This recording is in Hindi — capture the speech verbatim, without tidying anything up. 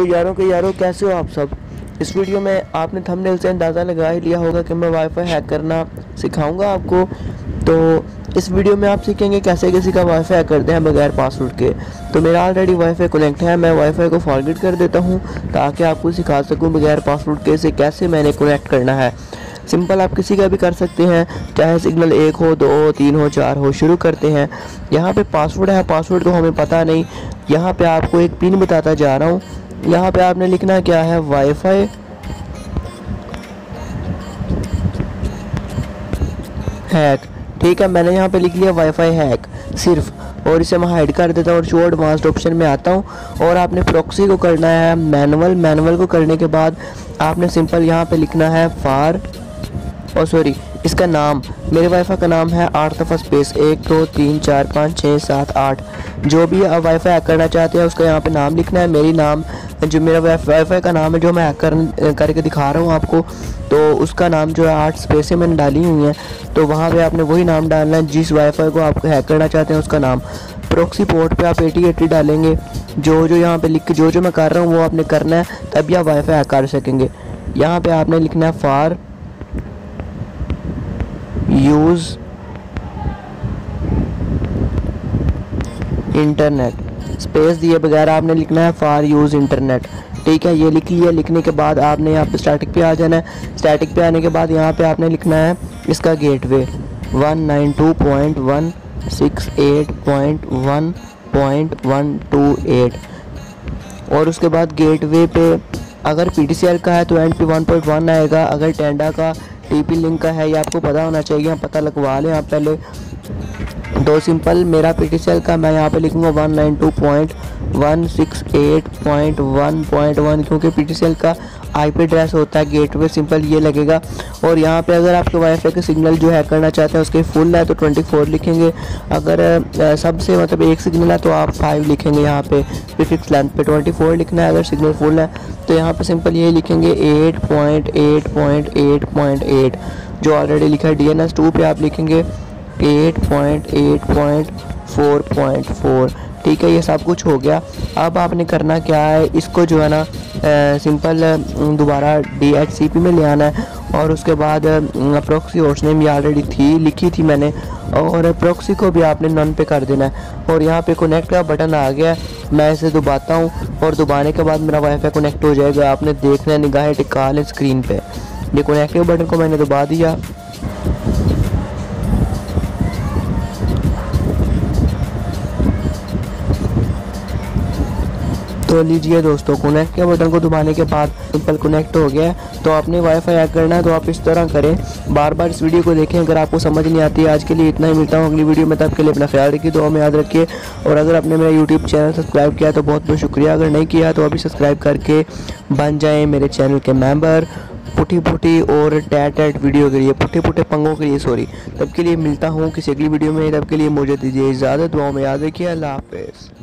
तो यारों के यारों कैसे हो आप सब। इस वीडियो में आपने थंबनेल से अंदाज़ा लगा ही लिया होगा कि मैं वाईफाई हैक करना सिखाऊंगा आपको। तो इस वीडियो में आप सीखेंगे कैसे किसी का वाईफाई हैक करते हैं बगैर पासवर्ड के। तो मेरा ऑलरेडी वाईफाई कनेक्ट है, मैं वाईफाई को फॉरगेट कर देता हूँ ताकि आपको सिखा सकूँ बगैर पासवर्ड के इसे कैसे मैंने कनेक्ट करना है। सिंपल आप किसी का भी कर सकते हैं, चाहे सिग्नल एक हो, दो हो, तीन हो, चार हो। शुरू करते हैं। यहाँ पे पासवर्ड है, पासवर्ड को हमें पता नहीं। यहाँ पे आपको एक पिन बताता जा रहा हूँ। यहाँ पे आपने लिखना क्या है, वाईफाई हैक। ठीक है, मैंने यहाँ पे लिख लिया वाईफाई हैक सिर्फ, और इसे मैं हाइड कर देता हूँ और शो एडवांस्ड ऑप्शन में आता हूँ। और आपने प्रॉक्सी को करना है मैनुअल। मैनुअल को करने के बाद आपने सिंपल यहाँ पे लिखना है फार और सॉरी इसका नाम। मेरे वाईफाई का नाम है आठ दफ़ा स्पेस एक दो तीन चार पाँच छः सात आठ। जो भी आप वाईफाई हैक करना चाहते हैं उसका यहाँ पे नाम लिखना है। मेरी नाम जो मेरा वाईफाई का नाम है जो मैं हैक कर, करके दिखा रहा हूँ आपको, तो उसका नाम जो है आठ स्पेसें मैंने डाली हुई हैं। तो वहाँ पे आपने वही नाम डालना है जिस वाईफाई को आप हैक करना चाहते हैं उसका नाम। प्रॉक्सी पोर्ट पे आप एटी एटी डालेंगे। जो जो यहाँ पे लिख के जो जो मैं कर रहा हूँ वो आपने करना है, तभी आप वाईफाई हैक कर सकेंगे। यहाँ पर आपने लिखना है फार यूज़ इंटरनेट। स्पेस दिए बगैर आपने लिखना है फॉर यूज़ इंटरनेट। ठीक है, ये लिख लिया। लिखने के बाद आपने यहाँ पे स्टैटिक पे आ जाना है। स्टैटिक पे आने के बाद यहाँ पे आपने लिखना है इसका gateway one nine two point one six eight point one point one two eight. और उसके बाद गेटवे पे अगर पीटीसीएल का है तो एनपी वन पॉइंट वन आएगा। अगर टेंडा का टीपी लिंक का है, ये आपको पता होना चाहिए, आप पता लगवा लें आप पहले। तो सिंपल मेरा पीटीसीएल का मैं यहाँ पे लिखूँगा one nine two point one six eight point one point one, क्योंकि पीटीसीएल का आईपी एड्रेस होता है गेटवे। सिंपल ये लगेगा। और यहाँ पे अगर आपके वाईफाई के सिग्नल जो हैक करना चाहते हैं उसके फुल है तो चौबीस लिखेंगे। अगर सबसे मतलब एक सिग्नल है तो आप फाइव लिखेंगे। यहाँ पे प्रीफिक्स लेंथ पे चौबीस लिखना है। अगर सिग्नल फुल है तो यहाँ पे सिंपल ये लिखेंगे eight point eight point eight point eight, जो ऑलरेडी लिखा है। डीएनएस टू पे आप लिखेंगे eight point eight point four point four. ठीक है, ये सब कुछ हो गया। अब आपने करना क्या है, इसको जो है ना सिंपल दोबारा डी एच सी पी में ले आना है। और उसके बाद प्रॉक्सी होस्ट नेम ये ऑलरेडी थी, लिखी थी मैंने। और प्रॉक्सी को भी आपने नन पे कर देना है। और यहाँ पे कनेक्ट का बटन आ गया, मैं इसे दबाता हूँ और दबाने के बाद मेरा वाईफाई कनेक्ट हो जाएगा। आपने देखना है, निगाहें टिका लें स्क्रीन पर। ये कनेक्टिव बटन को मैंने दबा दिया। तो लीजिए दोस्तों, कनेक्ट के बटन को दबाने के बाद सिंपल कनेक्ट हो गया। तो आपने वाईफाई हैक करना है तो आप इस तरह करें। बार बार इस वीडियो को देखें अगर आपको समझ नहीं आती। आज के लिए इतना ही, मिलता हूँ अगली वीडियो में। तब के लिए अपना ख्याल रखिए, दुआ में याद रखिए। और अगर आपने मेरा यूट्यूब चैनल सब्सक्राइब किया तो बहुत बहुत शुक्रिया। अगर नहीं किया तो अभी सब्सक्राइब करके बन जाएँ मेरे चैनल के मेम्बर। पुठी पुठी और टैट टैट वीडियो के लिए, पुठे पुठे पंगों के लिए सॉरी। तब के लिए मिलता हूँ किसी अगली वीडियो में। तब के लिए मुझे दीजिए इजाज़त, दुआ में याद रखिए। अल्लाह हाफिज़।